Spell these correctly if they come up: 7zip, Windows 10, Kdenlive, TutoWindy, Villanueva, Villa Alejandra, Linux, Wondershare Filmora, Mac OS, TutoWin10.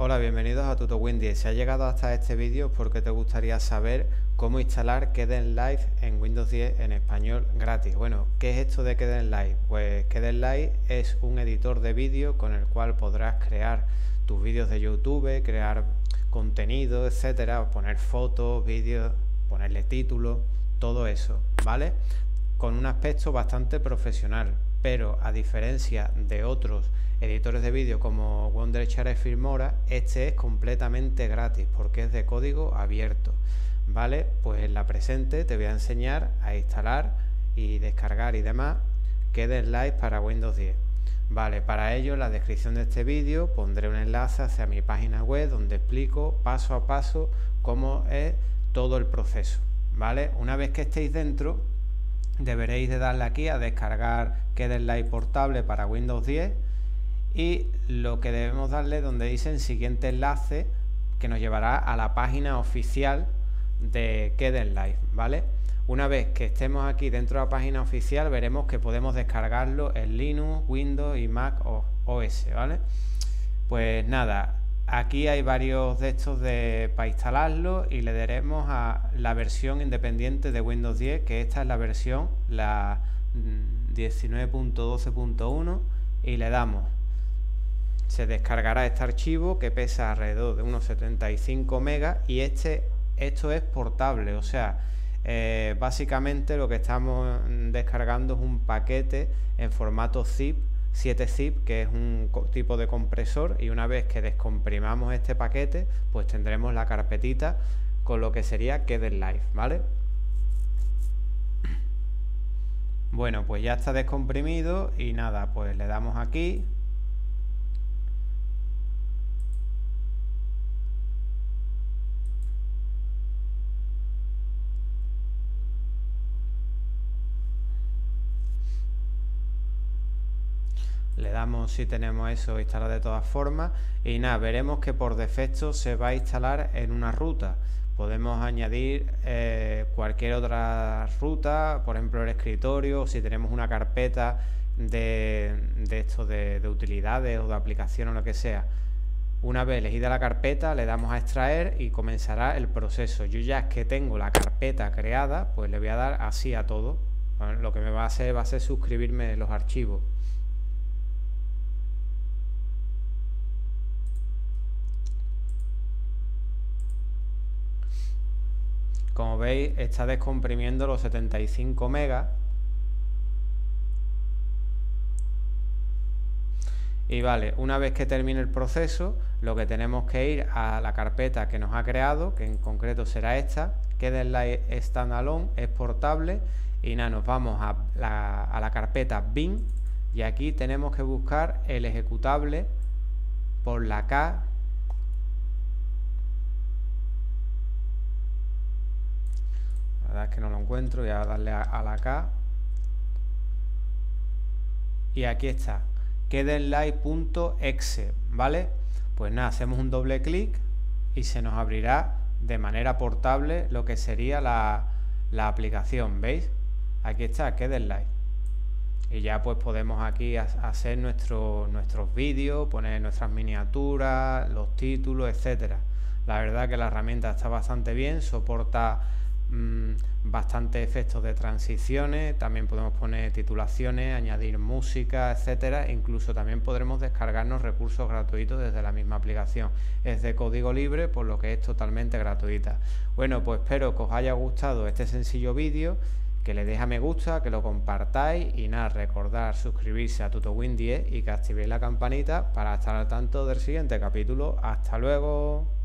Hola, bienvenidos a TutoWindy. Si has llegado hasta este vídeo es porque te gustaría saber cómo instalar Kdenlive en Windows 10 en español gratis. Bueno, ¿qué es esto de Kdenlive? Pues Kdenlive es un editor de vídeo con el cual podrás crear tus vídeos de YouTube, crear contenido, etcétera, poner fotos, vídeos, ponerle título, todo eso, ¿vale? Con un aspecto bastante profesional, pero a diferencia de otros editores de vídeo como Wondershare Filmora, este es completamente gratis porque es de código abierto, ¿vale? Pues en la presente te voy a enseñar a instalar y descargar y demás Kdenlive para Windows 10. Vale, para ello en la descripción de este vídeo pondré un enlace hacia mi página web donde explico paso a paso cómo es todo el proceso, ¿vale? Una vez que estéis dentro, deberéis de darle aquí a descargar Kdenlive portable para Windows 10 y lo que debemos darle donde dice el siguiente enlace que nos llevará a la página oficial de Kdenlive, ¿vale? Una vez que estemos aquí dentro de la página oficial veremos que podemos descargarlo en Linux, Windows y Mac OS, ¿vale? Pues nada, aquí hay varios de estos para instalarlo y le daremos a la versión independiente de Windows 10, que esta es la versión, la 19.12.1, y le damos. Se descargará este archivo que pesa alrededor de unos 75 megas y esto es portable, o sea, básicamente lo que estamos descargando es un paquete en formato zip, 7zip, que es un tipo de compresor, y una vez que descomprimamos este paquete pues tendremos la carpetita con lo que sería Kdenlive, ¿vale? Bueno, pues ya está descomprimido y nada, pues le damos aquí si tenemos eso instalado de todas formas y nada, veremos que por defecto se va a instalar en una ruta. Podemos añadir cualquier otra ruta, por ejemplo el escritorio, o si tenemos una carpeta de utilidades o de aplicación o lo que sea. Una vez elegida la carpeta le damos a extraer y comenzará el proceso. Yo ya que tengo la carpeta creada pues le voy a dar así a todo. Bueno, lo que me va a hacer suscribirme los archivos. Como veis, está descomprimiendo los 75 megas. Y vale, una vez que termine el proceso, lo que tenemos que ir a la carpeta que nos ha creado, que en concreto será esta, Kdenlive Standalone, es portable. Y nada, nos vamos a la carpeta bin y aquí tenemos que buscar el ejecutable por la K. La verdad es que no lo encuentro, voy a darle a la K. Y aquí está, Kdenlive.exe, ¿vale? Pues nada, hacemos un doble clic y se nos abrirá de manera portable lo que sería la aplicación, ¿veis? Aquí está, Kdenlive. Y ya pues podemos aquí hacer nuestros vídeos, poner nuestras miniaturas, los títulos, etcétera. La verdad que la herramienta está bastante bien, soporta bastante efectos de transiciones, también podemos poner titulaciones, añadir música, etcétera. Incluso también podremos descargarnos recursos gratuitos desde la misma aplicación. Es de código libre, por lo que es totalmente gratuita. Bueno, pues espero que os haya gustado este sencillo vídeo, que le deis a me gusta, que lo compartáis y nada, recordad suscribirse a TutoWin 10 y que activéis la campanita para estar al tanto del siguiente capítulo. ¡Hasta luego!